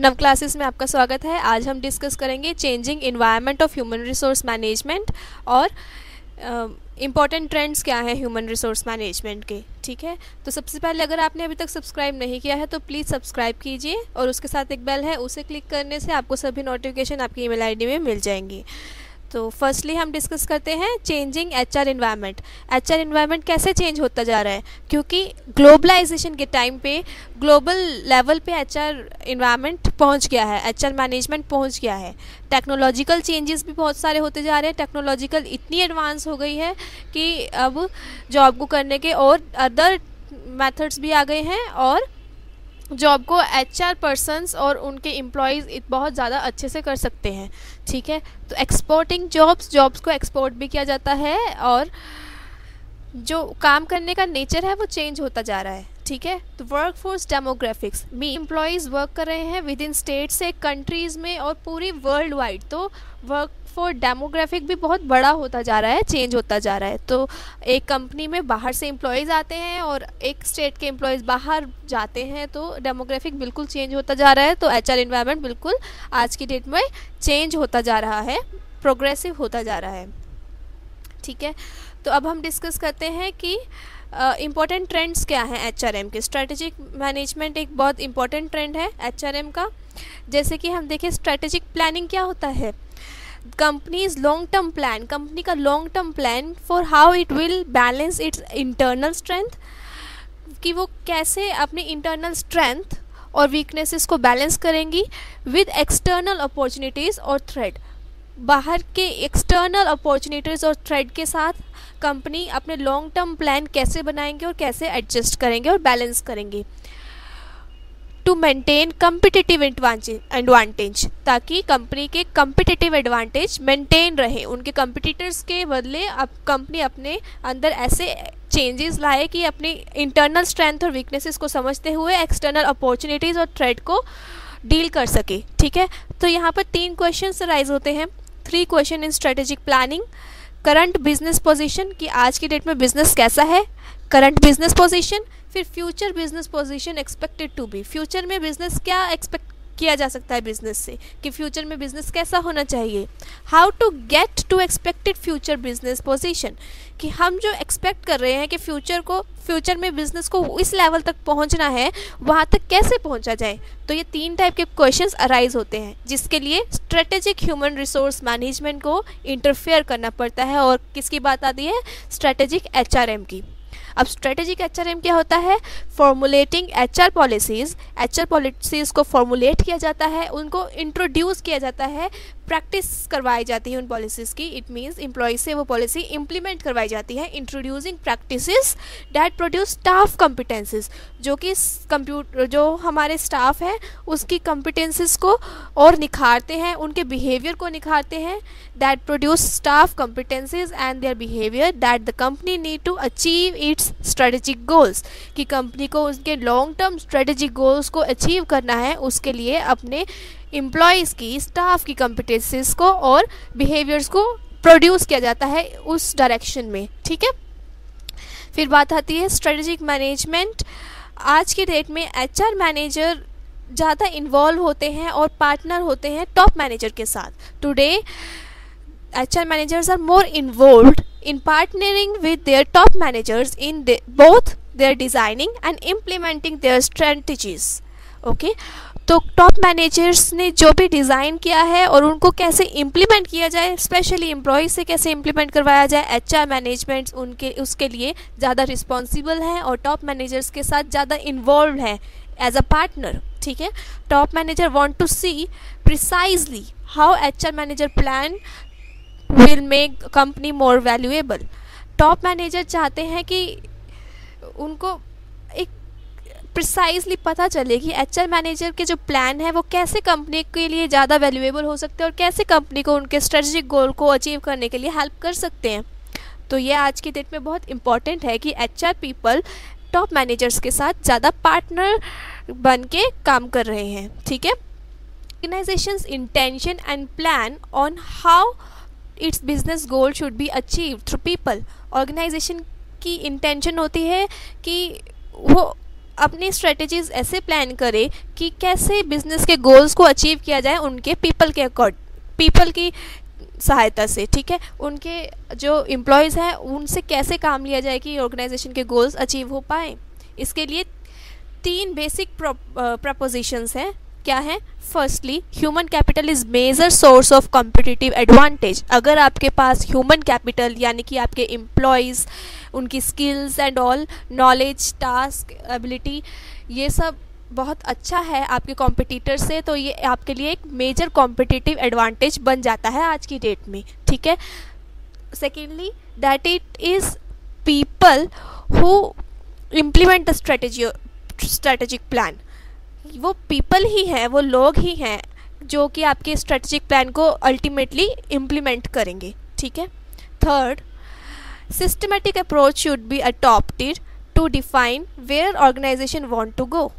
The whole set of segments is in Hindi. नव क्लासेस में आपका स्वागत है। आज हम डिस्कस करेंगे changing environment of human resource management और इम्पॉर्टेंट ट्रेंड्स क्या हैं ह्यूमन रिसोर्स मैनेजमेंट के। ठीक है, तो सबसे पहले अगर आपने अभी तक सब्सक्राइब नहीं किया है तो प्लीज़ सब्सक्राइब कीजिए और उसके साथ एक बेल है, उसे क्लिक करने से आपको सभी नोटिफिकेशन आपकी ईमेल आईडी में मिल जाएंगी। तो फर्स्टली हम डिस्कस करते हैं changing HR environment. HR environment कैसे चेंज होता जा रहा है, क्योंकि ग्लोबलाइजेशन के टाइम पे ग्लोबल लेवल पे एचआर एनवायरनमेंट पहुंच गया है, एचआर मैनेजमेंट पहुंच गया है। टेक्नोलॉजिकल चेंजेस भी बहुत सारे होते जा रहे हैं। टेक्नोलॉजिकल इतनी एडवांस हो गई है कि अब जॉब को करने के और अदर मैथड्स भी आ गए हैं और जॉब को एचआर पर्सन्स और उनके एम्प्लॉयज़ बहुत ज़्यादा अच्छे से कर सकते हैं। ठीक है, तो एक्सपोर्टिंग जॉब्स को एक्सपोर्ट भी किया जाता है और जो काम करने का नेचर है वो चेंज होता जा रहा है। ठीक है, तो वर्क फोर्स डेमोग्राफिक्स में एम्प्लॉयज़ वर्क कर रहे हैं विद इन स्टेट से, कंट्रीज़ में और पूरी वर्ल्ड वाइड। तो वर्क फोर्स डेमोग्राफिक भी बहुत बड़ा होता जा रहा है, चेंज होता जा रहा है। तो एक कंपनी में बाहर से एम्प्लॉयज़ आते हैं और एक स्टेट के एम्प्लॉयज़ बाहर जाते हैं, तो डेमोग्राफिक बिल्कुल चेंज होता जा रहा है। तो एचआर एनवायरनमेंट बिल्कुल आज की डेट में चेंज होता जा रहा है, प्रोग्रेसिव होता जा रहा है। ठीक है, तो अब हम डिस्कस करते हैं कि इम्पॉर्टेंट ट्रेंड्स क्या हैं एचआरएम के। स्ट्रेटेजिक मैनेजमेंट एक बहुत इम्पॉर्टेंट ट्रेंड है एचआरएम का। जैसे कि हम देखें स्ट्रेटेजिक प्लानिंग क्या होता है, companies long term plan, company का long term plan for how it will balance its internal strength, कि वो कैसे अपनी इंटरनल स्ट्रेंथ और वीकनेसेस को बैलेंस करेंगी विद एक्सटर्नल अपॉर्चुनिटीज़ और थ्रेट। बाहर के एक्सटर्नल अपॉर्चुनिटीज़ और थ्रेड के साथ कंपनी अपने लॉन्ग टर्म प्लान कैसे बनाएंगे और कैसे एडजस्ट करेंगे और बैलेंस करेंगे टू मेंटेन कम्पिटिटिव एडवांटेज, ताकि कंपनी के कम्पिटिटिव एडवांटेज मेंटेन रहे। उनके कंपटीटर्स के बदले अब कंपनी अपने अंदर ऐसे चेंजेस लाए कि अपनी इंटरनल स्ट्रेंथ और वीकनेसेस को समझते हुए एक्सटर्नल अपॉर्चुनिटीज़ और थ्रेड को डील कर सके। ठीक है, तो यहाँ पर 3 क्वेश्चन राइज होते हैं। 3 question in strategic planning, current business position, कि आज की डेट में बिजनेस कैसा है, करंट बिजनेस पोजीशन, फिर future business position expected to be, future में बिजनेस क्या एक्सपेक्ट किया जा सकता है बिजनेस से, कि फ्यूचर में बिजनेस कैसा होना चाहिए, how to get to expected future business position, कि हम जो एक्सपेक्ट कर रहे हैं कि फ्यूचर में बिजनेस को इस लेवल तक पहुंचना है, वहां तक कैसे पहुंचा जाए। तो ये 3 टाइप के क्वेश्चंस अराइज होते हैं जिसके लिए स्ट्रेटेजिक ह्यूमन रिसोर्स मैनेजमेंट को इंटरफेयर करना पड़ता है। और किसकी बात आती है, स्ट्रेटेजिक एचआरएम की। अब स्ट्रेटेजिक एचआरएम क्या होता है, फॉर्मुलेटिंग एचआर पॉलिसीज़ को फॉर्मुलेट किया जाता है, उनको इंट्रोड्यूस किया जाता है, प्रैक्टिस करवाई जाती है उन पॉलिसीज़ की। इट मीन्स एम्प्लॉयज से वो पॉलिसी इंप्लीमेंट करवाई जाती है। Introducing practices that produce staff competences, जो कि जो हमारे स्टाफ है उसकी कॉम्पिटेंसेस को और निखारते हैं, उनके बिहेवियर को निखारते हैं। That produce staff competences and their behaviour that the company need to achieve its strategic goals, कि कंपनी को उसके लॉन्ग टर्म स्ट्रेटेजिक गोल्स को अचीव करना है, उसके लिए अपने एम्प्लॉयज़ की, स्टाफ की कॉम्पिटेंसीज को और बिहेवियर्स को प्रोड्यूस किया जाता है उस डायरेक्शन में। ठीक है, फिर बात आती है स्ट्रेटेजिक मैनेजमेंट। आज की डेट में एचआर मैनेजर ज़्यादा इन्वॉल्व होते हैं और पार्टनर होते हैं टॉप मैनेजर के साथ। Today HR managers are more involved in partnering with their top managers in both their designing and implementing their strategies. Okay, तो टॉप मैनेजर्स ने जो भी डिज़ाइन किया है और उनको कैसे इम्प्लीमेंट किया जाए, स्पेशली एम्प्लॉय से कैसे इम्प्लीमेंट करवाया जाए, एचआर मैनेजमेंट उसके लिए ज़्यादा रिस्पॉन्सिबल हैं और टॉप मैनेजर्स के साथ ज़्यादा इन्वॉल्व हैं एज अ पार्टनर। ठीक है, top manager want to see precisely how HR manager plan will make company more valuable. Top manager चाहते हैं कि उनको एक प्रिसाइजली पता चले कि एचआर मैनेजर के जो प्लान है वो कैसे कंपनी के लिए ज़्यादा वैल्यूएबल हो सकते हैं और कैसे कंपनी को उनके स्ट्रेटेजिक गोल को अचीव करने के लिए हेल्प कर सकते हैं। तो ये आज की डेट में बहुत इंपॉर्टेंट है कि एचआर पीपल टॉप मैनेजर्स के साथ ज़्यादा पार्टनर बन के काम कर रहे हैं। ठीक है, organisations intention and plan on how its business goal should be achieve through people. Organisation की इंटेंशन होती है कि वो अपनी स्ट्रेटेजीज ऐसे प्लान करें कि कैसे बिजनेस के गोल्स को अचीव किया जाए उनके पीपल के पीपल की सहायता से, ठीक है। उनके जो एम्प्लॉयज़ हैं उनसे कैसे काम लिया जाए कि ऑर्गेनाइजेशन के गोल्स अचीव हो पाए। इसके लिए 3 बेसिक प्रपोजिशंस हैं। क्या है? Firstly, human capital is major source of competitive advantage. अगर आपके पास ह्यूमन कैपिटल यानी कि आपके एम्प्लॉयज़, उनकी skills and all, knowledge, task, ability, ये सब बहुत अच्छा है आपके कॉम्पिटिटर से, तो ये आपके लिए एक मेजर कॉम्पिटिटिव एडवांटेज बन जाता है आज की डेट में, ठीक है। Secondly, that it is people who implement the strategic plan. वो पीपल ही हैं, वो लोग ही हैं जो कि आपके स्ट्रेटेजिक प्लान को अल्टीमेटली इम्प्लीमेंट करेंगे, ठीक है। Third, systematic approach should be adopted to define where organisation want to go.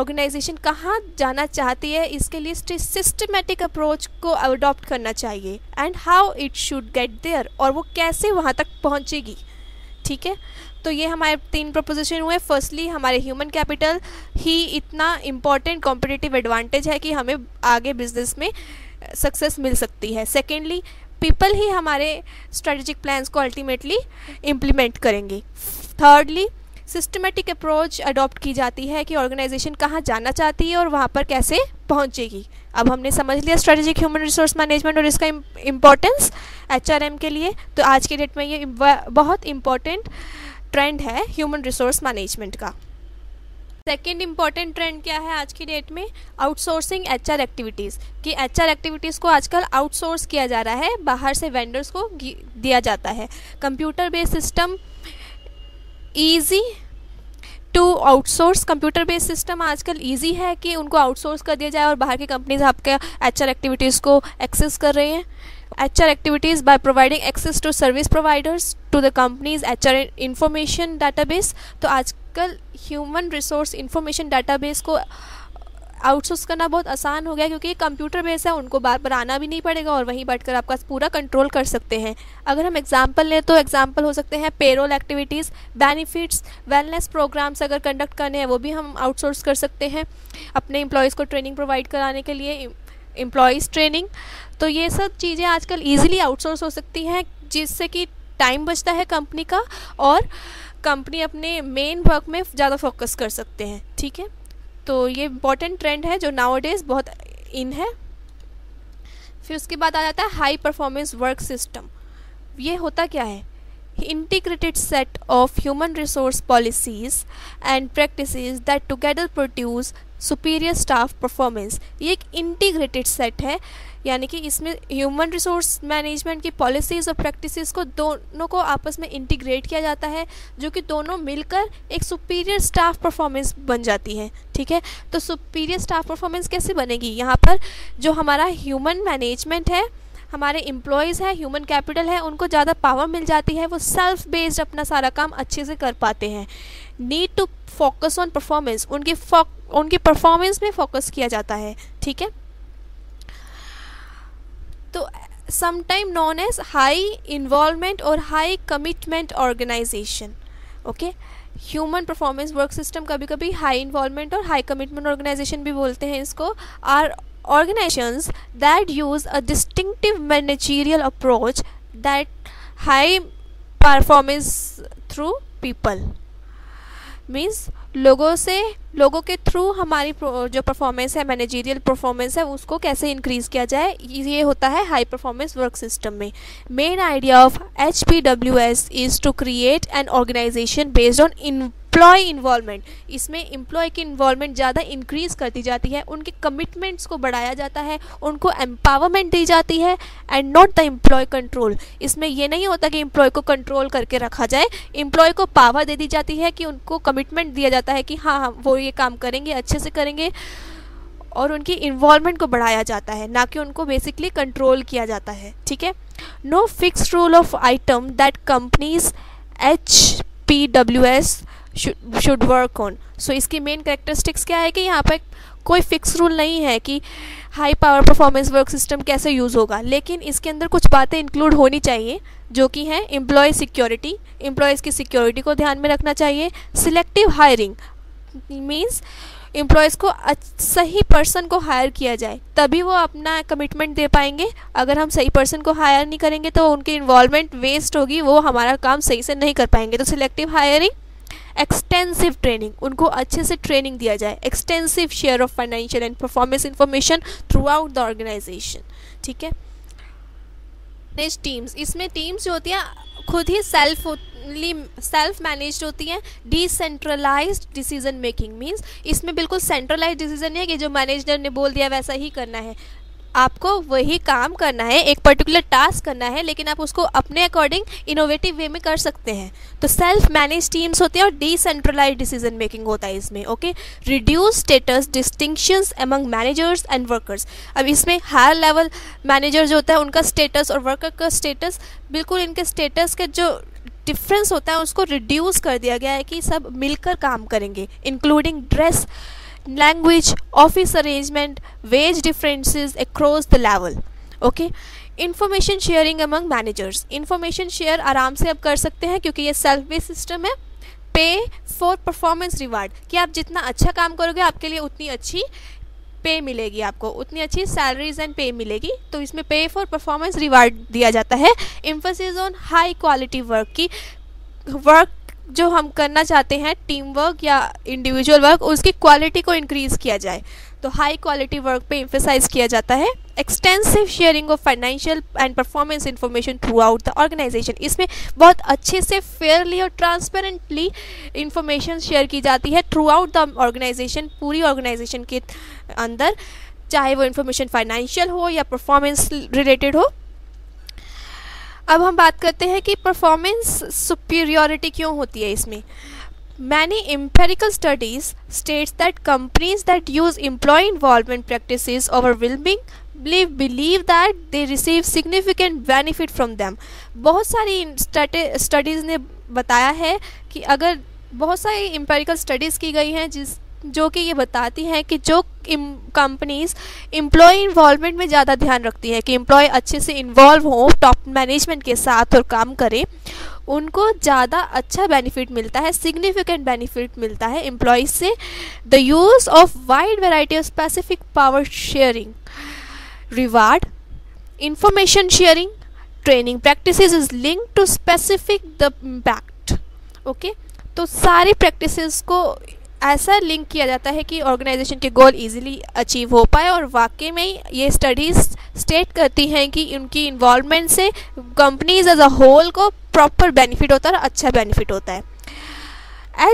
Organisation कहाँ जाना चाहती है, इसके लिए सिस्टमेटिक अप्रोच को अडॉप्ट करना चाहिए, and how it should get there, और वो कैसे वहाँ तक पहुँचेगी, ठीक है। तो ये हमारे 3 प्रपोजिशन हुए। फर्स्टली, हमारे ह्यूमन कैपिटल ही इतना इम्पॉर्टेंट कॉम्पिटिटिव एडवांटेज है कि हमें आगे बिजनेस में सक्सेस मिल सकती है। सेकेंडली, पीपल ही हमारे स्ट्रेटेजिक प्लान्स को अल्टीमेटली इम्प्लीमेंट करेंगे। थर्डली, सिस्टमेटिक अप्रोच अडॉप्ट की जाती है कि ऑर्गेनाइजेशन कहाँ जाना चाहती है और वहाँ पर कैसे पहुँचेगी। अब हमने समझ लिया स्ट्रेटेजिक ह्यूमन रिसोर्स मैनेजमेंट और इसका इम्पोर्टेंस HRM के लिए। तो आज के डेट में ये बहुत इम्पॉर्टेंट ट्रेंड है ह्यूमन रिसोर्स मैनेजमेंट का। सेकेंड इम्पॉर्टेंट ट्रेंड क्या है आज की डेट में? आउटसोर्सिंग HR एक्टिविटीज़, कि HR एक्टिविटीज़ को आजकल आउटसोर्स किया जा रहा है, बाहर से वेंडर्स को दिया जाता है। Computer based system easy to outsource, computer based system आजकल ईजी है कि उनको आउटसोर्स कर दिया जाए और बाहर की कंपनीज आपके HR एक्टिविटीज़ को एक्सेस कर रहे हैं। HR activities by providing access to service providers to the companies HR information database. तो आजकल ह्यूमन रिसोर्स इन्फॉर्मेशन डाटाबेस को आउटसोर्स करना बहुत आसान हो गया, क्योंकि ये कंप्यूटर बेस्ड है, उनको बार बार आना भी नहीं पड़ेगा और वहीं बैठकर आपका पूरा कंट्रोल कर सकते हैं। अगर हम एग्जांपल लें तो एग्जांपल हो सकते हैं payroll activities, benefits, wellness programmes अगर कंडक्ट करने हैं वो भी हम आउटसोर्स कर सकते हैं अपने एम्प्लॉयज़ को ट्रेनिंग प्रोवाइड कराने के लिए, एम्प्लॉयज़ ट्रेनिंग। तो ये सब चीज़ें आजकल ईजिली आउटसोर्स हो सकती हैं, जिससे कि टाइम बचता है कंपनी का और कंपनी अपने मेन वर्क में ज़्यादा फोकस कर सकते हैं, ठीक है। तो ये इम्पॉर्टेंट ट्रेंड है जो नाउअडेज बहुत इन है। फिर उसके बाद आ जाता है हाई परफॉर्मेंस वर्क सिस्टम। ये होता क्या है? Integrated set of human resource policies and practices that together produce superior staff performance. ये एक इंटीग्रेटेड सेट है, यानी कि इसमें ह्यूमन रिसोर्स मैनेजमेंट की पॉलिसीज़ और प्रैक्टिसेस को दोनों को आपस में इंटीग्रेट किया जाता है, जो कि दोनों मिलकर एक सुपीरियर स्टाफ परफॉर्मेंस बन जाती है, ठीक है। तो सुपीरियर स्टाफ परफॉर्मेंस कैसे बनेगी? यहाँ पर जो हमारा ह्यूमन मैनेजमेंट है, हमारे एम्प्लॉयज़ हैं, ह्यूमन कैपिटल है, उनको ज़्यादा पावर मिल जाती है, वो सेल्फ बेस्ड अपना सारा काम अच्छे से कर पाते हैं। Need to focus on performance, उनकी परफॉर्मेंस में फोकस किया जाता है, ठीक है। तो sometime known as high involvement और high commitment organization, okay. Human performance work system कभी कभी हाई इन्वॉल्वमेंट और हाई कमिटमेंट ऑर्गेनाइजेशन भी बोलते हैं इसको। Are organizations that use a distinctive managerial approach that high performance through people means लोगों के थ्रू हमारी जो परफॉर्मेंस है, मैनेजरियल परफॉर्मेंस है, उसको कैसे इंक्रीज़ किया जाए, ये होता है हाई परफॉर्मेंस वर्क सिस्टम में। Main idea of HPWS is to create an organization based on employee involvement. इसमें एम्प्लॉय की इन्वॉल्वमेंट ज़्यादा इंक्रीज़ करती जाती है, उनके कमिटमेंट्स को बढ़ाया जाता है, उनको एम्पावरमेंट दी जाती है, and not the employee control. इसमें यह नहीं होता कि एम्प्लॉय को कंट्रोल करके रखा जाए, एम्प्लॉय को पावर दे दी जाती है कि उनको कमिटमेंट दिया जाता है कि हाँ हम वो ये काम करेंगे, अच्छे से करेंगे, और उनकी इन्वॉल्वमेंट को बढ़ाया जाता है, ना कि उनको बेसिकली कंट्रोल किया जाता है, ठीक है। No fixed rule of item that companies HPWS should work on. So इसकी मेन कैरेक्टरिस्टिक्स क्या है कि यहाँ पर कोई फिक्स रूल नहीं है कि high power performance work system कैसे यूज़ होगा, लेकिन इसके अंदर कुछ बातें इंक्लूड होनी चाहिए, जो कि हैं एम्प्लॉय सिक्योरिटी, एम्प्लॉयज़ की सिक्योरिटी को ध्यान में रखना चाहिए, सिलेक्टिव हायरिंग, मीन्स एम्प्लॉयज़ को सही पर्सन को हायर किया जाए तभी वो अपना कमिटमेंट दे पाएंगे। अगर हम सही पर्सन को हायर नहीं करेंगे तो उनकी इन्वॉल्वमेंट वेस्ट होगी, वो हमारा काम सही से नहीं कर पाएंगे। तो सिलेक्टिव हायरिंग, एक्सटेंसिव ट्रेनिंग, उनको अच्छे से ट्रेनिंग दिया जाए, extensive share of financial and performance information throughout the organization. ठीक है, नेक्स्ट टीम्स। इसमें टीम्स जो होती हैं खुद ही सेल्फ मैनेज्ड होती हैं। डिसेंट्रलाइज्ड डिसीजन मेकिंग मींस इसमें बिल्कुल सेंट्रलाइज्ड डिसीजन नहीं है कि जो मैनेजर ने बोल दिया वैसा ही करना है, आपको वही काम करना है, एक पर्टिकुलर टास्क करना है, लेकिन आप उसको अपने अकॉर्डिंग इनोवेटिव वे में कर सकते हैं। तो सेल्फ मैनेज टीम्स होती हैं और डिसेंट्रलाइज्ड डिसीजन मेकिंग होता है इसमें। Okay, reduce status distinctions among managers and workers. अब इसमें हायर लेवल मैनेजर जो होता है उनका स्टेटस और वर्कर का स्टेटस, बिल्कुल इनके स्टेटस के जो डिफरेंस होता है उसको रिड्यूस कर दिया गया है कि सब मिलकर काम करेंगे, including dress, language, office arrangement, wage differences across the level. Okay, information sharing among managers. Information share आराम से आप कर सकते हैं क्योंकि ये सेल्फ बेस्ड सिस्टम है। पे फॉर परफॉर्मेंस रिवार्ड, कि आप जितना अच्छा काम करोगे आपके लिए उतनी अच्छी पे मिलेगी, आपको उतनी अच्छी सैलरीज एंड पे मिलेगी। तो इसमें पे फॉर परफॉर्मेंस रिवार्ड दिया जाता है। Emphasis on high quality work, की वर्क जो हम करना चाहते हैं, टीम वर्क या इंडिविजुअल वर्क, उसकी क्वालिटी को इंक्रीज़ किया जाए, तो हाई क्वालिटी वर्क पे एम्फेसाइज किया जाता है। Extensive sharing of financial and performance information throughout the organization, इसमें बहुत अच्छे से फेयरली और ट्रांसपेरेंटली इंफॉर्मेशन शेयर की जाती है थ्रू आउट द ऑर्गेनाइजेशन, पूरी ऑर्गेनाइजेशन के अंदर, चाहे वो इंफॉर्मेशन फाइनेंशियल हो या परफॉर्मेंस रिलेटेड हो। अब हम बात करते हैं कि परफॉर्मेंस सुपीरियॉरिटी क्यों होती है इसमें। Many empirical studies states that companies that use employee involvement practices overwhelming believe that they receive significant benefit from them. बहुत सारी स्टडीज़ ने बताया है कि अगर बहुत सारी एम्पेरिकल स्टडीज़ की गई हैं जो कि ये बताती हैं कि जो कंपनीज़ एम्प्लॉय इन्वॉल्वमेंट में ज़्यादा ध्यान रखती है कि एम्प्लॉय अच्छे से इन्वॉल्व हो टॉप मैनेजमेंट के साथ और काम करें, उनको ज़्यादा अच्छा बेनिफिट मिलता है, सिग्निफिकेंट बेनिफिट मिलता है एम्प्लॉयज़ से। The use of wide variety of specific power sharing reward, information sharing, training practices is linked to specific the impact. Okay, तो सारी प्रैक्टिसेस को ऐसा लिंक किया जाता है कि ऑर्गेनाइजेशन के गोल इजीली अचीव हो पाए, और वाकई में ये स्टडीज़ स्टेट करती हैं कि उनकी इन्वॉल्वमेंट से कंपनीज एज अ होल को प्रॉपर बेनिफिट होता है और अच्छा बेनिफिट होता है।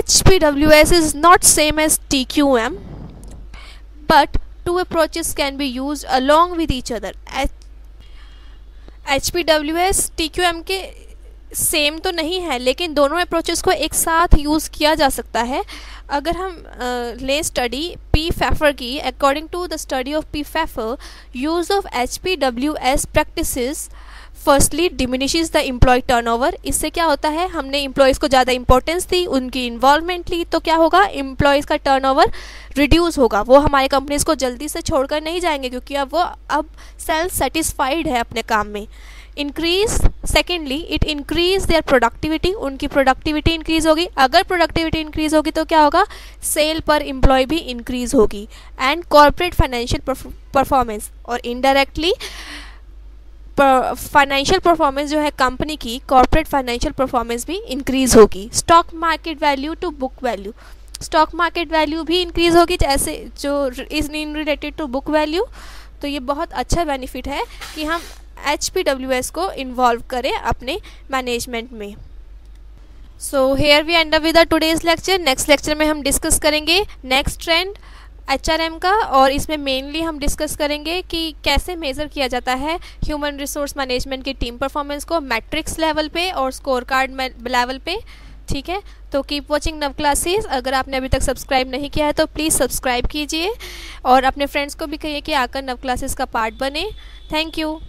HPWS is not same as TQM but two approaches can be use along with each other. HPWS TQM के सेम तो नहीं है, लेकिन दोनों अप्रोचेस को एक साथ यूज़ किया जा सकता है। अगर हम ले स्टडी पी फैफर की, according to the study of P Pfeffer, use of HPWS practices firstly diminishes the employee turnover. इससे क्या होता है, हमने एम्प्लॉयज़ को ज़्यादा इंपॉर्टेंस दी, उनकी इन्वॉल्वमेंट ली, तो क्या होगा, एम्प्लॉयज़ का टर्नओवर रिड्यूस होगा, वो हमारे कंपनीज़ को जल्दी से छोड़कर नहीं जाएंगे क्योंकि अब सेल्फ सेटिस्फाइड है अपने काम में। Increase, secondly it increase their productivity, उनकी प्रोडक्टिविटी इंक्रीज होगी। अगर प्रोडक्टिविटी इंक्रीज होगी तो क्या होगा, सेल पर एम्प्लॉय भी इंक्रीज होगी। एंड कॉर्पोरेट फाइनेंशियल परफॉर्मेंस, और इनडायरेक्टली फाइनेंशियल परफॉर्मेंस जो है कंपनी की, कॉर्पोरेट फाइनेंशियल परफॉर्मेंस भी इंक्रीज होगी। Stock market value to book value, stock market value भी इंक्रीज होगी, जैसे जो is in related to book value. तो ये बहुत अच्छा बेनिफिट है कि हम HPWS को इन्वॉल्व करें अपने मैनेजमेंट में। So here we end up with today's lecture. Next lecture में हम डिस्कस करेंगे नेक्स्ट ट्रेंड HRM का, और इसमें मेनली हम डिस्कस करेंगे कि कैसे मेज़र किया जाता है ह्यूमन रिसोर्स मैनेजमेंट की टीम परफॉर्मेंस को मैट्रिक्स लेवल पे और स्कोर कार्ड लेवल पे। ठीक है, तो कीप वॉचिंग नव क्लासेस। अगर आपने अभी तक सब्सक्राइब नहीं किया है तो प्लीज़ सब्सक्राइब कीजिए, और अपने फ्रेंड्स को भी कहिए कि आकर नव क्लासेस का पार्ट बने। Thank you.